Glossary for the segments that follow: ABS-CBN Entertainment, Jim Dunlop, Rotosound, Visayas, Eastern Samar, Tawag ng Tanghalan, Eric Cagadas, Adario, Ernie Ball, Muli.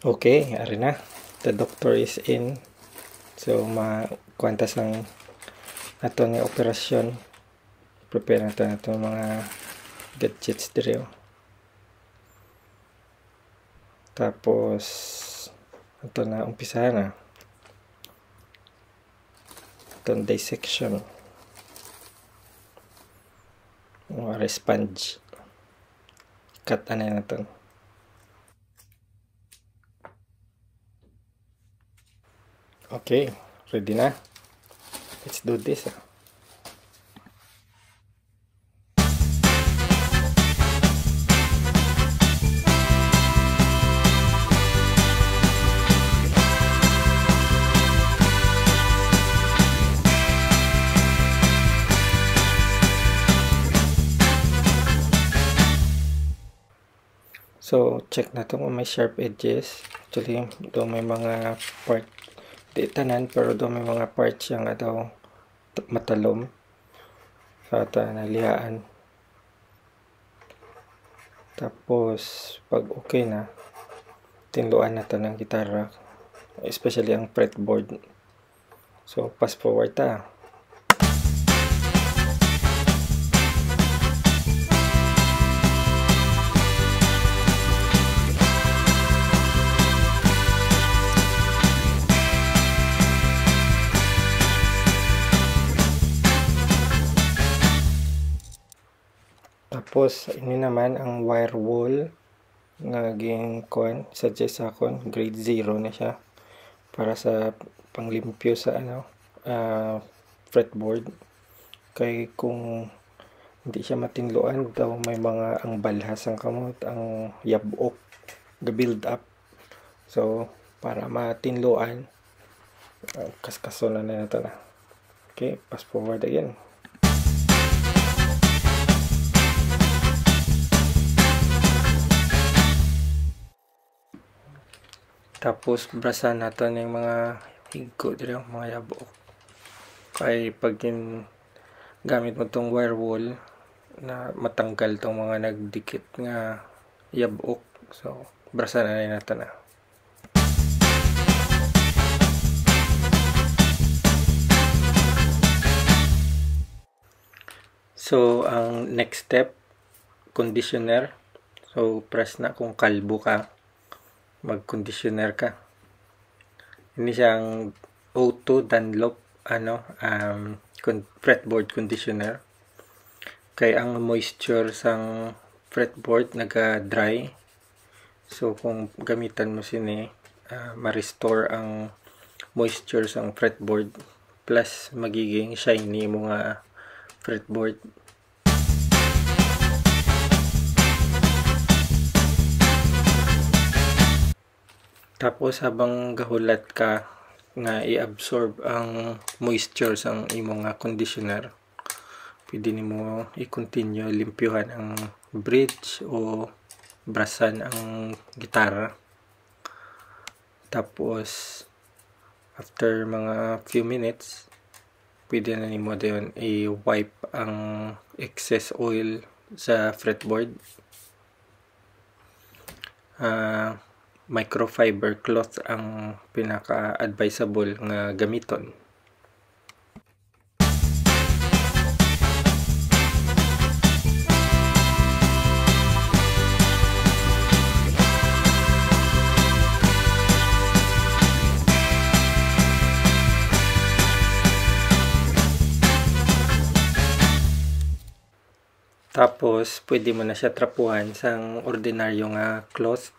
Okay, ari na. The doctor is in. So, kwantas ng ato ni operasyon. Prepare nato na itong mga gadgets dito. Tapos, ito na, umpisa na. Itong dissection. Mga sponge. Cut na na ito. Okay, ready na. Let's do this. So, check na ito kung may sharp edges. Actually, doon may mga part. Di tanan, pero doon may mga parts yung ataw matalom. Sa tanalihaan. Tapos, pag okay na, tinluan na ito ng gitara. Especially ang fretboard. So, pass forward ta. Tapos, ini naman ang wire wall naging kon suggest ako grade 0 na siya para sa panglimpyo sa fretboard. Kaya kung hindi siya matinluan daw may mga ang balhas ang kamot, ang yabok, build up. So, para matinluan, kaskaso na na ito na. Okay, pass forward again. Tapos, brasan natin yung mga higko, mga yabok. Kaya pag gamit mo itong wire wall, na matanggal itong mga nagdikit nga yabok. So, brasan na rin natin na. So, ang next step, conditioner. So, press na kung kalbo ka. Mag-conditioner ka. Ini siyang Auto Dunlop fretboard conditioner. Kaya ang moisture sang fretboard naga-dry. So kung gamitan mo sini, ma-restore ang moisture sang fretboard plus magiging shiny mga fretboard. Tapos habang gahulat ka nga i-absorb ang moisture sa imong conditioner, pwede nimo i-continue limpyuhan ang bridge o brasan ang gitara. Tapos after mga few minutes, pwede na nimo dayon i-wipe ang excess oil sa fretboard. Microfiber cloth ang pinaka-advisable nga gamiton. Tapos, pwede mo na siya trapuhan sa ordinaryo nga cloth.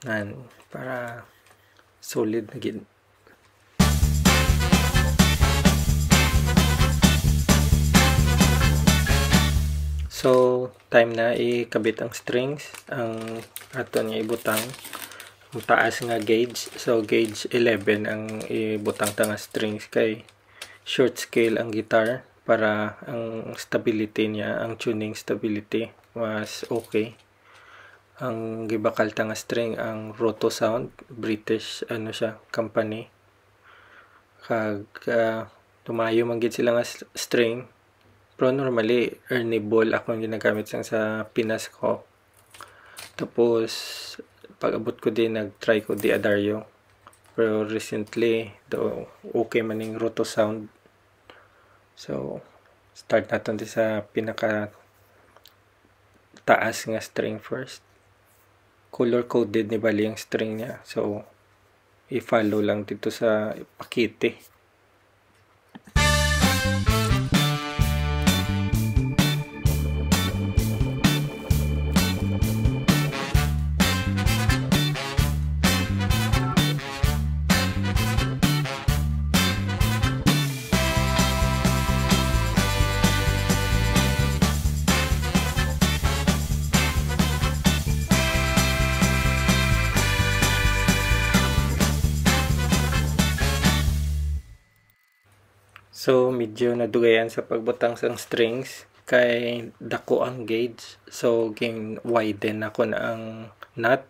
Nan, para solid na gid. So, time na ikabit ang strings. Ang ato niya ibutang. Ang taas nga gauge. So, gauge 11 ang ibutang tanga strings. Kay short scale ang guitar para ang stability niya, ang tuning stability was okay. Ang gibakal tanga string ang Rotosound, British company. Kag tumayo man gid sila nga string. Pero normally Ernie Ball ako ang ginagamit sang sa Pinas ko. Tapos pag-abot ko din, nag-try ko di Adario. Pero recently, do okay maning Rotosound. So, start natin din sa pinaka-taas nga string first. Color-coded ni bali yung string niya. So, i-follow lang dito sa pakete. So, medyo nadugayan sa pagbutang sang strings kay dako ang gauge. So, game widen ako na ang nut.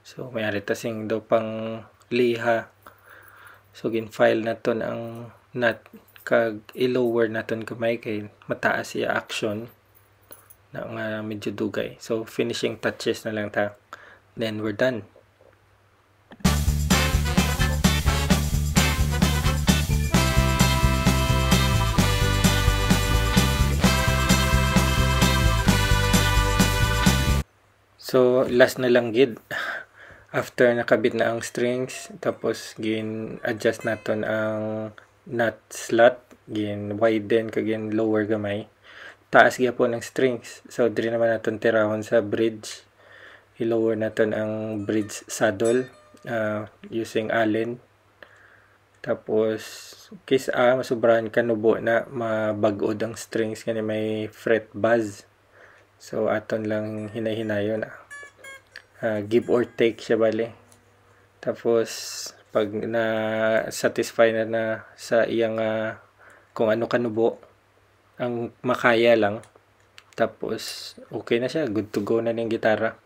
So, mayari tasing do pang liha. So, gin-file naton ang nut. Kag i-lower naton kamay kay mataas iya action na nga medyo dugay. So, finishing touches na lang ta. Then, we're done. So, last na lang gid. After nakabit na ang strings, tapos gin-adjust natin ang nut slot, gin-widen ka gin-lower gamay. Taas gya po ng strings. So, diri naman natin tirahon sa bridge. I-lower natin ang bridge saddle using allen. Tapos, case A, masubrahan ka nubo na mabagod ang strings kani may fret buzz. So, aton lang hinay-hinayon. Give or take siya bale. Tapos, pag na-satisfy na sa iyang kung ano kanubo, ang makaya lang. Tapos, okay na siya. Good to go na ng gitara.